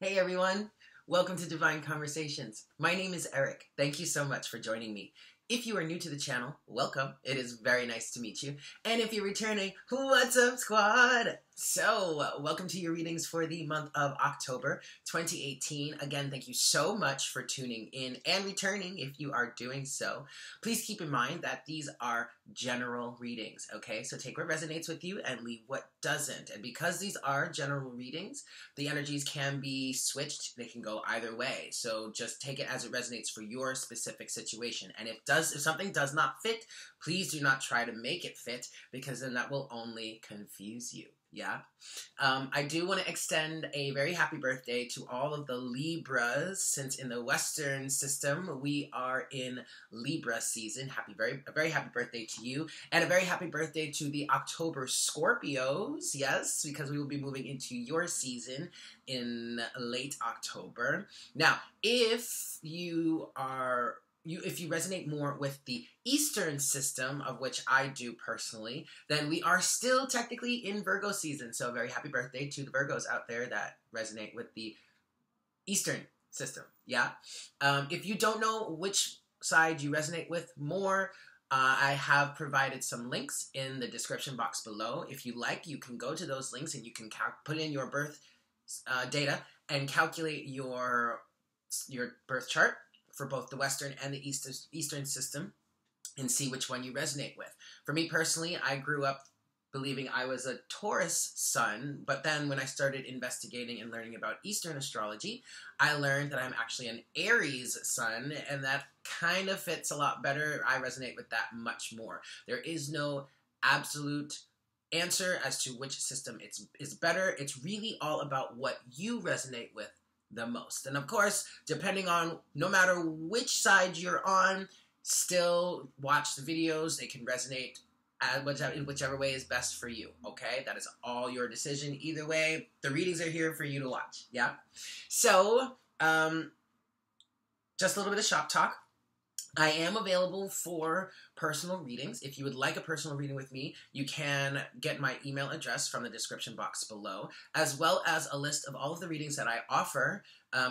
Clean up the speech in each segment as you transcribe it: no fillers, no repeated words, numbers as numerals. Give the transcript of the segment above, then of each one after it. Hey everyone, welcome to Divine Conversations. My name is Eric. Thank you so much for joining me. If you are new to the channel, welcome. It is very nice to meet you. And if you're returning, what's up squad? So welcome to your readings for the month of October 2018. Again, thank you so much for tuning in and returning if you are doing so. Please keep in mind that these are general readings, okay? So take what resonates with you and leave what doesn't. And because these are general readings, the energies can be switched. They can go either way. So just take it as it resonates for your specific situation. And if something does not fit, please do not try to make it fit, because then that will only confuse you. Yeah. I do want to extend a very happy birthday to all of the Libras, since in the Western system, we are in Libra season. A very happy birthday to you, and a very happy birthday to the October Scorpios. Yes, because we will be moving into your season in late October. Now, if you resonate more with the Eastern system, of which I do personally, then we are still technically in Virgo season. So a very happy birthday to the Virgos out there that resonate with the Eastern system. Yeah. If you don't know which side you resonate with more, I have provided some links in the description box below. If you like, you can go to those links and you can put in your birth data and calculate your birth chart for both the Western and the Eastern system, and see which one you resonate with. For me personally, I grew up believing I was a Taurus sun, but then when I started investigating and learning about Eastern astrology, I learned that I'm actually an Aries sun, and that kind of fits a lot better. I resonate with that much more. There is no absolute answer as to which system is better. It's really all about what you resonate with the most. And of course, depending on no matter which side you're on, still watch the videos. They can resonate in whichever way is best for you, okay? That is all your decision. Either way, the readings are here for you to watch, yeah? So, just a little bit of shop talk. I am available for personal readings. If you would like a personal reading with me, you can get my email address from the description box below, as well as a list of all of the readings that I offer.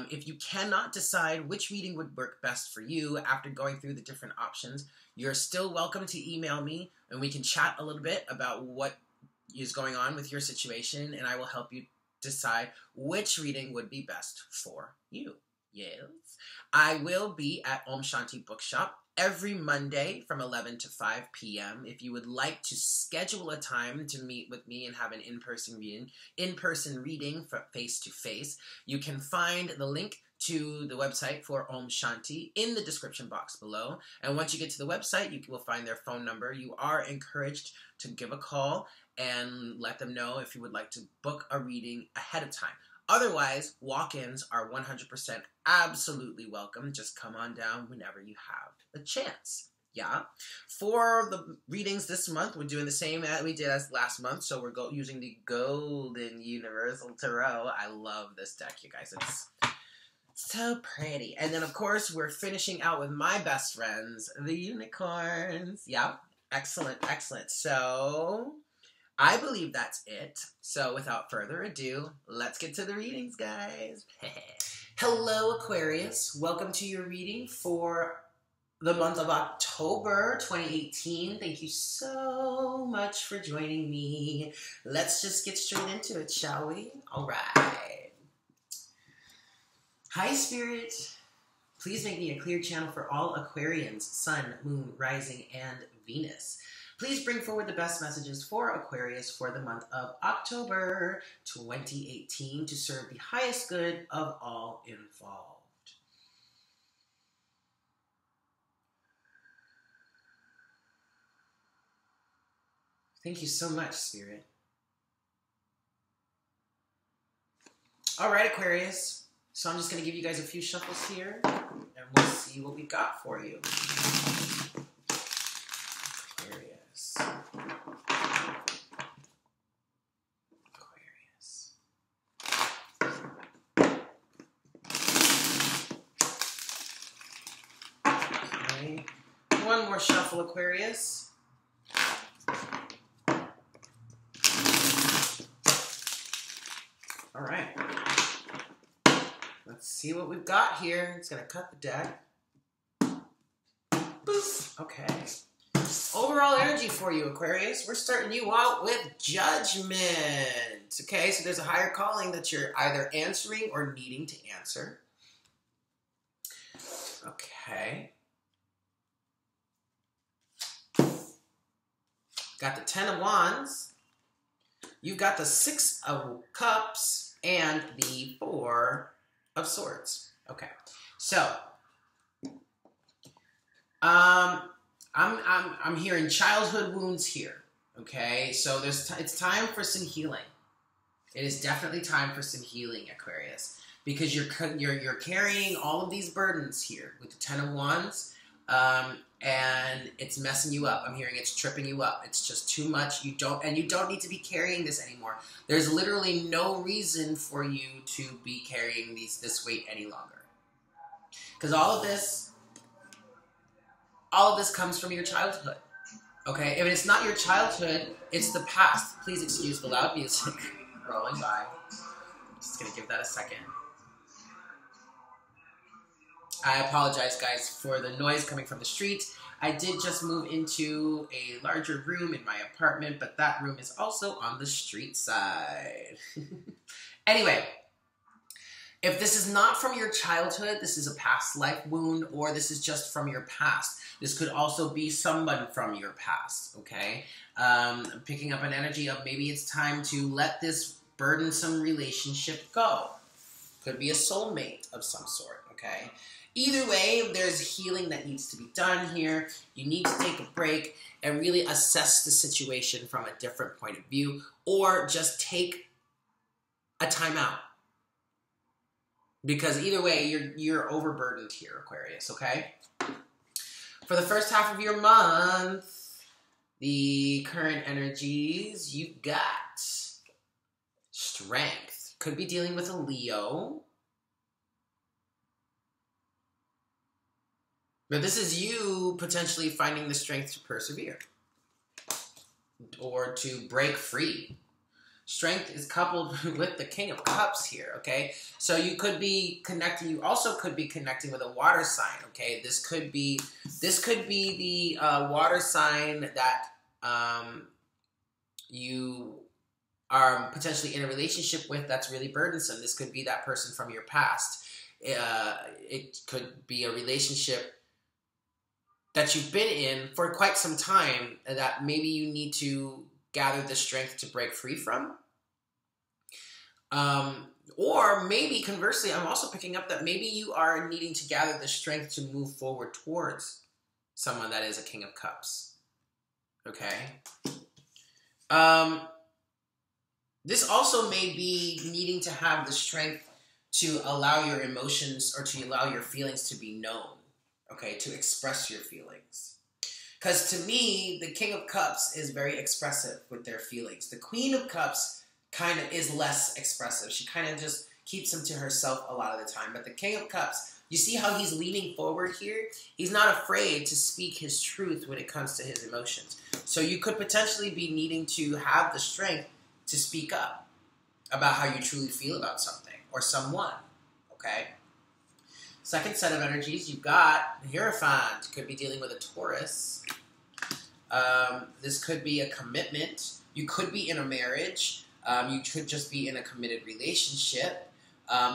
If you cannot decide which reading would work best for you after going through the different options, you're still welcome to email me and we can chat a little bit about what is going on with your situation, and I will help you decide which reading would be best for you. Yes. I will be at Aum Shanti Bookshop every Monday from 11 to 5 p.m. If you would like to schedule a time to meet with me and have an in-person reading for face-to-face, you can find the link to the website for Aum Shanti in the description box below. And once you get to the website, you will find their phone number. You are encouraged to give a call and let them know if you would like to book a reading ahead of time. Otherwise, walk-ins are 100% absolutely welcome. Just come on down whenever you have a chance. Yeah. For the readings this month, we're doing the same as we did as last month. So we're using the Golden Universal Tarot. I love this deck, you guys. It's so pretty. And then, of course, we're finishing out with my best friends, the unicorns. Yeah. Excellent. Excellent. So I believe that's it. So without further ado, let's get to the readings, guys. Hello, Aquarius. Welcome to your reading for the month of October 2018. Thank you so much for joining me. Let's just get straight into it, shall we? All right. Hi, Spirit. Please make me a clear channel for all Aquarians, Sun, Moon, Rising, and Venus. Please bring forward the best messages for Aquarius for the month of October 2018 to serve the highest good of all involved. Thank you so much, Spirit. All right, Aquarius. So I'm just going to give you guys a few shuffles here, and we'll see what we got for you. Aquarius. Okay. One more shuffle, Aquarius. All right. Let's see what we've got here. It's going to cut the deck. Boop. Okay. Overall energy for you, Aquarius. We're starting you out with judgment. Okay, so there's a higher calling that you're either answering or needing to answer. Okay. Got the 10 of Wands. You've got the 6 of Cups and the 4 of Swords. Okay, so I'm hearing childhood wounds here. Okay, so it's time for some healing. It is definitely time for some healing, Aquarius, because you're carrying all of these burdens here with the 10 of Wands. And it's messing you up. I'm hearing it's tripping you up. It's just too much. You don't need to be carrying this anymore. There's literally no reason for you to be carrying this weight any longer. Because all of this comes from your childhood. Okay? If it's not your childhood, it's the past. Please excuse the loud music rolling by. I'm just gonna give that a second. I apologize, guys, for the noise coming from the street. I did just move into a larger room in my apartment, but that room is also on the street side. Anyway, if this is not from your childhood, this is a past life wound, or this is just from your past. This could also be someone from your past, okay? I'm picking up an energy of maybe it's time to let this burdensome relationship go. Could be a soulmate of some sort, okay? Either way, there's healing that needs to be done here. You need to take a break and really assess the situation from a different point of view, or just take a time out. Because either way, you're overburdened here, Aquarius, okay? For the first half of your month, the current energies, you've got strength. Could be dealing with a Leo. But this is you potentially finding the strength to persevere or to break free. Strength is coupled with the King of Cups here, okay? So you could be connecting, you also could be connecting with a water sign, okay? This could be the water sign that you are potentially in a relationship with that's really burdensome. This could be that person from your past. It could be a relationship that you've been in for quite some time that maybe you need to gather the strength to break free from. Or maybe conversely, I'm also picking up that maybe you are needing to gather the strength to move forward towards someone that is a King of Cups. Okay. This also may be needing to have the strength to allow your emotions or to allow your feelings to be known, okay, to express your feelings. Because to me, the King of Cups is very expressive with their feelings. The Queen of Cups kind of is less expressive. She kind of just keeps them to herself a lot of the time. But the King of Cups, you see how he's leaning forward here? He's not afraid to speak his truth when it comes to his emotions. So you could potentially be needing to have the strength to speak up about how you truly feel about something or someone, okay? Second set of energies, you've got Hierophant. Could be dealing with a Taurus. This could be a commitment. You could be in a marriage. You could just be in a committed relationship.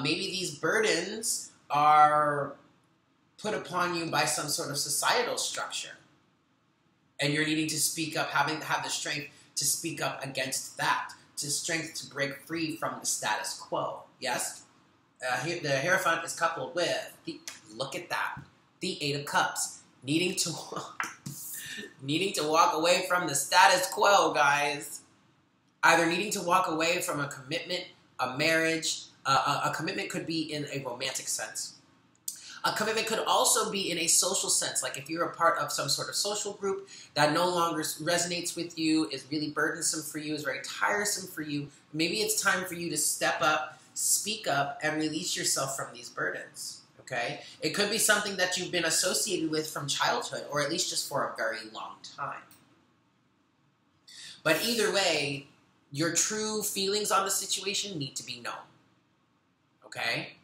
Maybe these burdens are put upon you by some sort of societal structure, and you're needing to speak up, having to have the strength to speak up against that. To strength to break free from the status quo. Yes? The Hierophant is coupled with the, look at that, the 8 of Cups. Needing to walk away from the status quo, guys. Either needing to walk away from a commitment, a marriage. A commitment could be in a romantic sense. A commitment could also be in a social sense, like if you're a part of some sort of social group that no longer resonates with you, is really burdensome for you, is very tiresome for you, maybe it's time for you to step up, speak up, and release yourself from these burdens, okay? It could be something that you've been associated with from childhood, or at least just for a very long time. But either way, your true feelings on the situation need to be known, okay?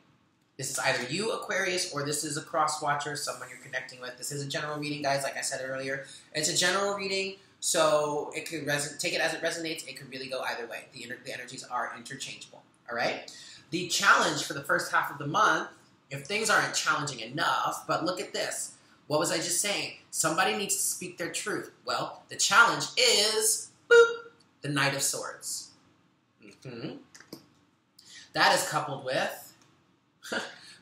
This is either you, Aquarius, or this is a cross-watcher, someone you're connecting with. This is a general reading, guys, like I said earlier. It's a general reading, so it could take it as it resonates. It could really go either way. The energies are interchangeable, all right? The challenge for the first half of the month, if things aren't challenging enough, but look at this. What was I just saying? Somebody needs to speak their truth. Well, the challenge is, boop, the Knight of Swords. Mm-hmm. That is coupled with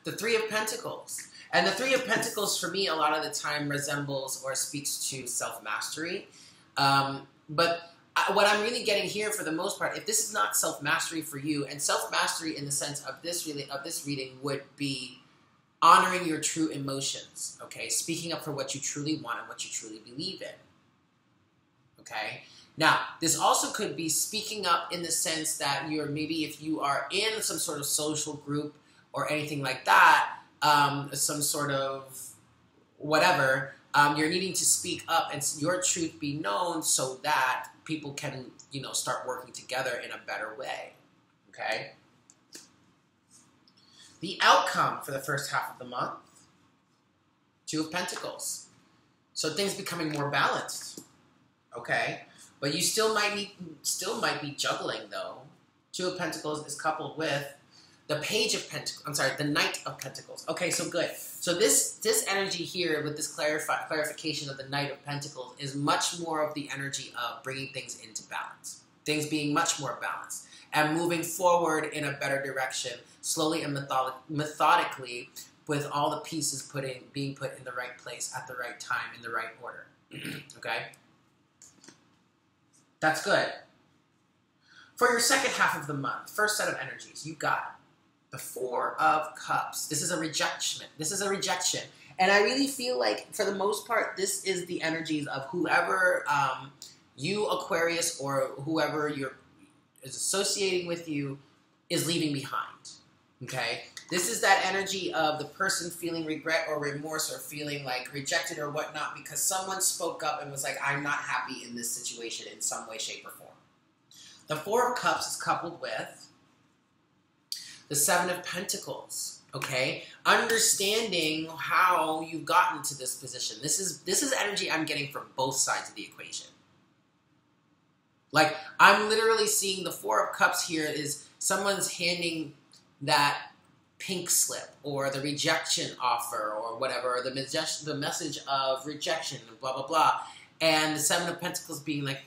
the Three of Pentacles. And the Three of Pentacles, for me, a lot of the time resembles or speaks to self-mastery. But what I'm really getting here, for the most part, if this is not self-mastery for you, and self-mastery in the sense of this reading would be honoring your true emotions, okay? Speaking up for what you truly want and what you truly believe in, okay? Now, this also could be speaking up in the sense that you're maybe, if you are in some sort of social group or anything like that, some sort of whatever, you're needing to speak up and your truth be known so that people can, you know, start working together in a better way, okay? The outcome for the first half of the month, Two of Pentacles. So things becoming more balanced, okay? But you still might be juggling, though. Two of Pentacles is coupled with the Page of Pentacles, I'm sorry, the Knight of Pentacles. Okay, so good. So this energy here with this clarification of the Knight of Pentacles is much more of the energy of bringing things into balance, things being much more balanced and moving forward in a better direction, slowly and methodically, with all the pieces being put in the right place at the right time, in the right order, okay? That's good. For your second half of the month, first set of energies, you got it. The Four of Cups. This is a rejection. This is a rejection. And I really feel like, for the most part, this is the energies of whoever you, Aquarius, or whoever is associating with you is leaving behind, okay? This is that energy of the person feeling regret or remorse or feeling like rejected or whatnot because someone spoke up and was like, I'm not happy in this situation in some way, shape, or form. The Four of Cups is coupled with the Seven of Pentacles, okay? Understanding how you've gotten to this position. This is energy I'm getting from both sides of the equation. Like, I'm literally seeing the Four of Cups here is someone's handing that pink slip or the rejection offer or whatever, or the message of rejection, blah, blah, blah. And the Seven of Pentacles being like,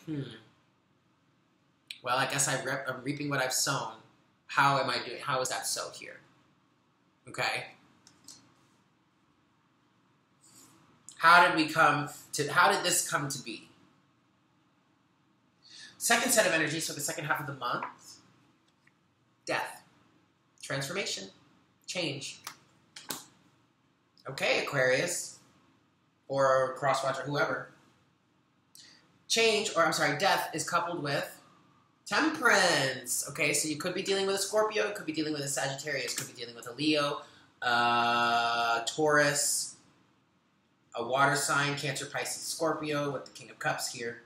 well, I guess I'm reaping what I've sown. How am I doing? How is that so here? Okay. How did this come to be? Second set of energies for the second half of the month. Death. Transformation. Change. Okay, Aquarius. Or Crosswatcher, whoever. Change, or I'm sorry, death is coupled with Temperance. Okay, so you could be dealing with a Scorpio, you could be dealing with a Sagittarius, could be dealing with a Leo, Taurus, a water sign, Cancer, Pisces, Scorpio, with the King of Cups here.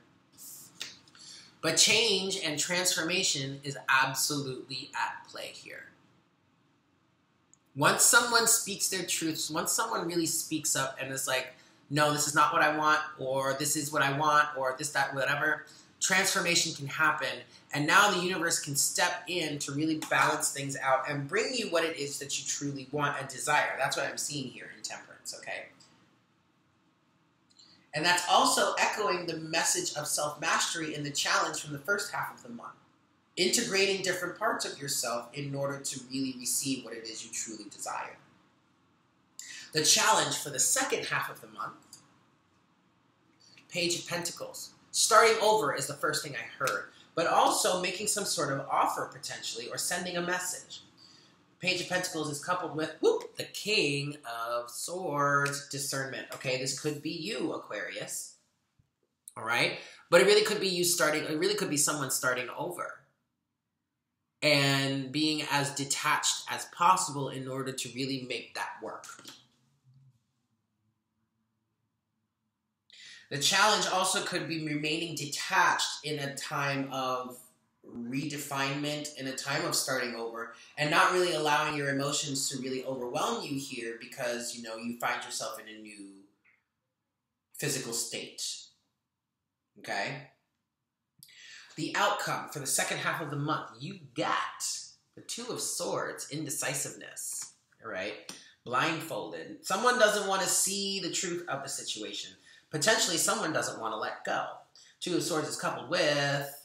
But change and transformation is absolutely at play here. Once someone speaks their truths, once someone really speaks up and is like, no, this is not what I want, or this is what I want, or this, that, whatever, transformation can happen, and now the universe can step in to really balance things out and bring you what it is that you truly want and desire. That's what I'm seeing here in Temperance, okay? And that's also echoing the message of self-mastery and the challenge from the first half of the month. Integrating different parts of yourself in order to really receive what it is you truly desire. The challenge for the second half of the month, Page of Pentacles. Starting over is the first thing I heard, but also making some sort of offer potentially or sending a message. Page of Pentacles is coupled with, whoop, the King of Swords, discernment. Okay, this could be you, Aquarius, all right? But it really could be you starting, it really could be someone starting over and being as detached as possible in order to really make that work. The challenge also could be remaining detached in a time of redefinement in a time of starting over, and not really allowing your emotions to really overwhelm you here, because, you know, you find yourself in a new physical state. Okay? The outcome for the second half of the month, you got the Two of Swords, indecisiveness, all right? Blindfolded. Someone doesn't want to see the truth of the situation. Potentially someone doesn't want to let go. Two of Swords is coupled with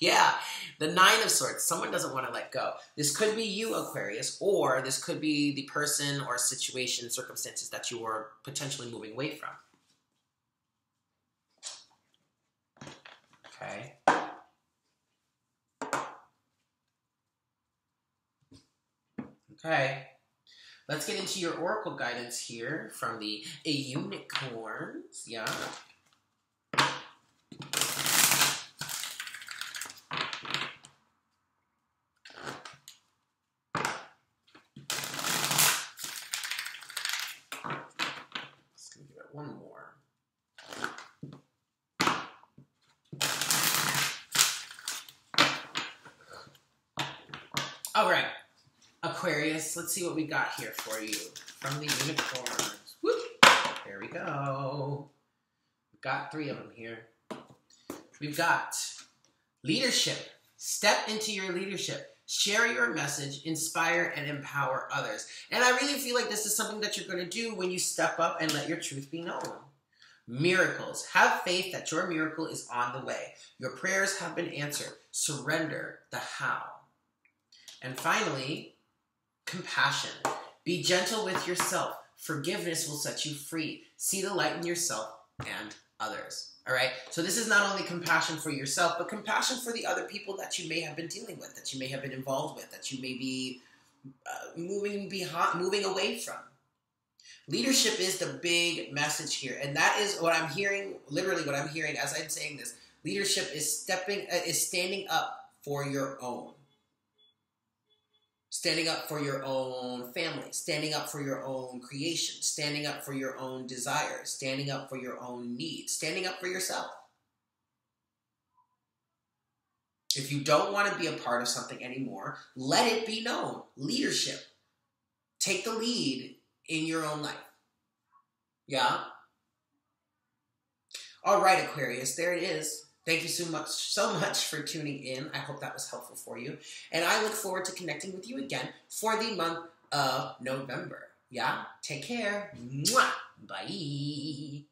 yeah, the Nine of Swords. Someone doesn't want to let go. This could be you, Aquarius, or this could be the person or situation, circumstances that you are potentially moving away from. Okay. Okay. Let's get into your oracle guidance here from the unicorns. Yeah. One more. All right, Aquarius, let's see what we got here for you from the unicorns. Whoop. Here we go. We've got three of them here. We've got leadership. Step into your leadership. Share your message, inspire, and empower others. And I really feel like this is something that you're going to do when you step up and let your truth be known. Miracles. Have faith that your miracle is on the way. Your prayers have been answered. Surrender the how. And finally, compassion. Be gentle with yourself. Forgiveness will set you free. See the light in yourself and others. All right, so this is not only compassion for yourself, but compassion for the other people that you may have been dealing with, that you may have been involved with, that you may be moving away from. Leadership is the big message here, and that is what I'm hearing, literally what I'm hearing as I'm saying this. Leadership is standing up for your own. Standing up for your own family, standing up for your own creation, standing up for your own desires, standing up for your own needs, standing up for yourself. If you don't want to be a part of something anymore, let it be known. Leadership. Take the lead in your own life. Yeah? All right, Aquarius, there it is. Thank you so much for tuning in. I hope that was helpful for you. And I look forward to connecting with you again for the month of November. Yeah? Take care. Mwah. Bye.